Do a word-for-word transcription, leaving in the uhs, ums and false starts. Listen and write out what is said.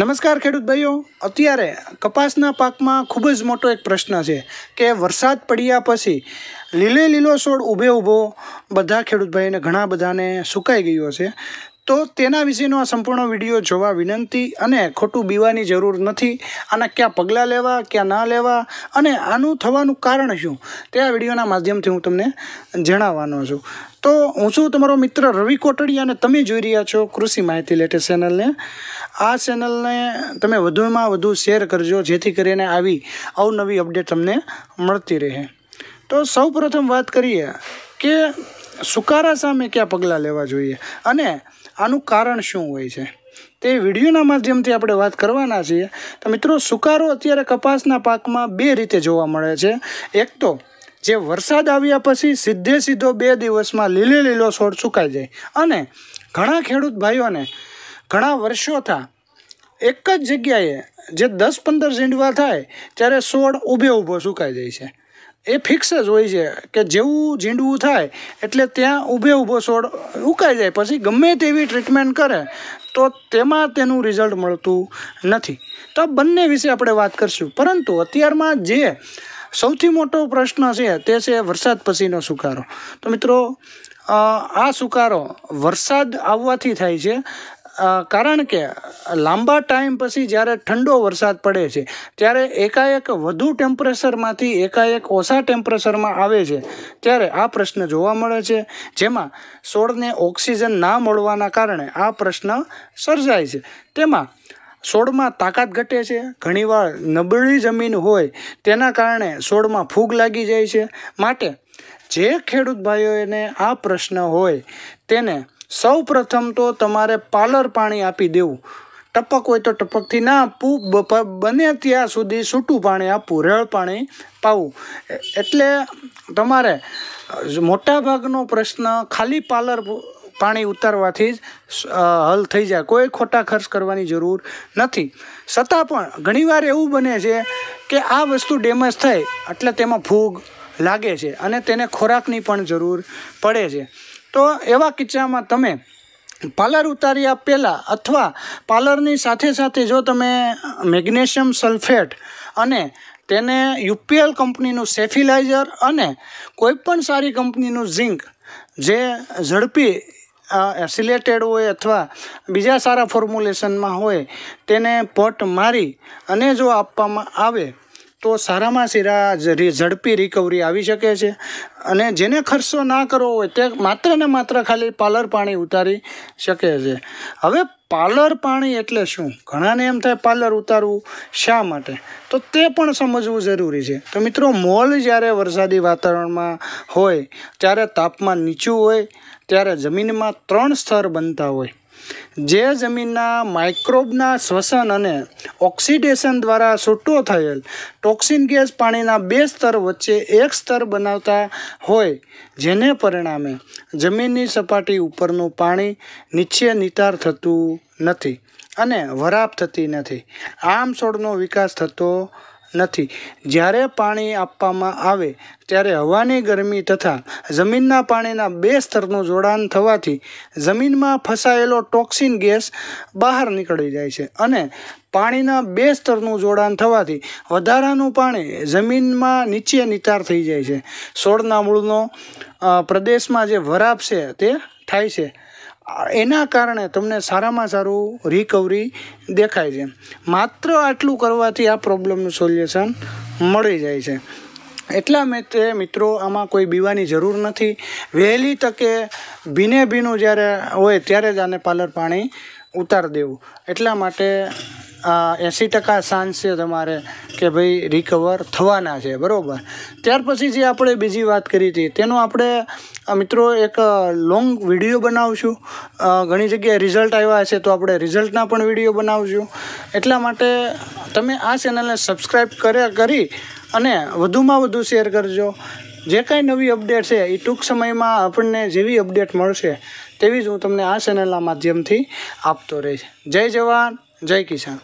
नमस्कार ખેડૂત ભાઈઓ, અત્યારે કપાસના પાકમાં ખૂબ જ મોટો એક પ્રશ્ન છે કે વરસાદ પડ્યા પછી લીલે લીલો છોડ ઊભે ઊભો બધા ખેડૂત ભાઈને ઘણા બધાને સુકાઈ ગયો છે। તો તેના વિશેનો આ સંપૂર્ણ વિડીયો જોવા વિનંતી, અને ખોટું બીવાની જરૂર નથી। આના ક્યાં પગલાં લેવા, ક્યાં ના લેવા અને આનું થવાનું કારણ શું તે આ વિડીયોના માધ્યમથી હું તમને જણાવવાનો છું। તો હું છું તમારો મિત્ર રવિ કોટડિયા અને તમે જોઈ રહ્યા છો કૃષિ માહિતી લેટેસ્ટ ચેનલને। આ ચેનલને તમે વધુમાં વધુ શેર કરજો જેથી કરીને આવી અવનવી અપડેટ તમને મળતી રહે। તો સૌ પ્રથમ વાત કરીએ કે સુકારા સામે क्या પગલાં લેવા જોઈએ અને આનું કારણ શું હોય છે તે વિડીયોના માધ્યમથી આપણે વાત કરવાના છીએ। તો મિત્રો, સુકારો અત્યારે કપાસના પાકમાં બે રીતે જોવા મળે છે। એક તો જે વરસાદ આવ્યા પછી સીધે સીધો બે દિવસમાં લીલે લીલો છોડ સુકાઈ જાય, અને ઘણા ખેડૂત ભાઈઓને ઘણા વર્ષોથી એક જ જગ્યાએ જે દસ પંદર ઝીંડવા થાય ત્યારે છોડ ઊભે ઊભો સુકાઈ જાય છે। એ ફિક્સ જ હોય છે કે જેવું ઝીંડવું થાય એટલે ત્યાં ઊભે ઊભો છોડ ઉકાઈ જાય, પછી ગમે તેવી ટ્રીટમેન્ટ કરે તો તેમાં તેનું રિઝલ્ટ મળતું નથી। તો બંને વિશે આપણે વાત કરીશું, પરંતુ અત્યારમાં જે સૌથી મોટો પ્રશ્ન છે તે છે વરસાદ પછીનો સુકારો। તો મિત્રો, આ સુકારો વરસાદ આવવાથી થાય છે, कारण के लांबा टाइम पछी ज्यारे ठंडो वरसाद पड़े छे त्यारे एकाएक वधु टेम्परेचर मांथी एकाएक ओछा टेम्परेचर में आवे छे त्यारे आ प्रश्न जोवा मळे छे, जेमां सोडने ऑक्सीजन ना मळवाना कारणे आ प्रश्न सर्जाय छे। तेमां सोड में ताकत घटे छे, घणीवार नबळी जमीन होय तेना कारणे सोड में फूग लागी जाय छे। माटे जे खेडूत भाईओने आ प्रश्न होय तेने સૌ પ્રથમ તો તમારે પાલર પાણી આપી દેવું, ટપક હોય તો ટપકથી ના આપવું, બને ત્યાં સુધી છૂટું પાણી આપવું, રેળ પાણી પાવું। એટલે તમારે મોટાભાગનો પ્રશ્ન ખાલી પાલર પાણી ઉતારવાથી જ હલ થઈ જાય, કોઈ ખોટા ખર્ચ કરવાની જરૂર નથી। છતાં પણ ઘણીવાર એવું બને છે કે આ વસ્તુ ડેમેજ થાય એટલે તેમાં ફૂગ લાગે છે અને તેને ખોરાકની પણ જરૂર પડે છે। तो एवा किस्सामां तमे पालर उतार्या पहला अथवा पालरनी साथे साथे जो तमे मैग्नेशियम सल्फेट अने तेने यूपीएल कंपनीनुं सेफिलाइजर अने कोईपण सारी कंपनीनुं झींक जे झड़पी सिलेटेड होय अथवा बीजा सारा फॉर्म्युलेशनमां होय तेने पोट मारी अने जो आपवामां आवे तो सारामां सारा झड़पी रिकवरी आवी शके छे। अने जेने खर्चो ना करवो होय ते मात्र ने मात्र खाली पालर पाणी उतारी शके छे। हवे पालर पाणी एटले शुं, घणाने एम थाय पालर उतारवुं शा माटे, तो ते पण समजवुं जरूरी छे। तो मित्रों, मोल ज्यारे वरसादी वातावरणमां होय त्यारे तापमान नीचुं होय त्यारे जमीनमां त्रण स्तर बनता होय, जे जमीनना माइक्रोबना श्वसन अने ऑक्सीडेशन द्वारा छूटो थयेल टॉक्सिन गैस पाणीना बे स्तर वच्चे एक स्तर बनावता होय, जेने परिणामे जमीननी सपाटी उपरनुं पाणी नीचे नितार थतुं नथी अने वराप थती नथी, आम सोडनो विकास थतो નથી। જ્યારે પાણી આપવામાં આવે ત્યારે હવાની ગરમી તથા જમીનના પાણીના બે સ્તરનું જોડાણ થવાથી જમીનમાં ફસાયેલો ટોક્સિન ગેસ બહાર નીકળી જાય છે, અને પાણીના બે સ્તરનું જોડાણ થવાથી વધારાનું પાણી જમીનમાં નીચે નિતાર થઈ જાય છે। છોડના મૂળનો પ્રદેશમાં જે વરાપ છે તે થાય છે, એના કારણે તમને સારામાં સારું રિકવરી દેખાય છે। માત્ર આટલું કરવાથી આ પ્રોબ્લેમનું સોલ્યુશન મળી જાય છે। એટલા માટે મિત્રો, આમાં કોઈ બીવાની જરૂર નથી। વહેલી તકે ભીને ભીનું જ્યારે હોય ત્યારે જ આને પાલર પાણી ઉતારી દેવું। એટલા માટે એંસી ટકા ચાન્સ છે તમારે કે ભાઈ રિકવર થવાના છે, બરાબર। ત્યાર પછી જે આપણે બીજી વાત કરી હતી તેનો આપણે મિત્રો એક લોંગ વિડીયો બનાવશું, ઘણી જગ્યાએ રિઝલ્ટ આવ્યા હશે તો આપણે રિઝલ્ટના પણ વિડીયો બનાવશું। એટલા માટે તમે આ ચેનલને સબસ્ક્રાઈબ કર્યા કરી અને વધુમાં વધુ શેર કરજો। જે કાંઈ નવી અપડેટ છે એ ટૂંક સમયમાં આપણને જેવી અપડેટ મળશે તેવી જ હું તમને આ ચેનલના માધ્યમથી આપતો રહીશ। જય જવાન, જય કિસાન।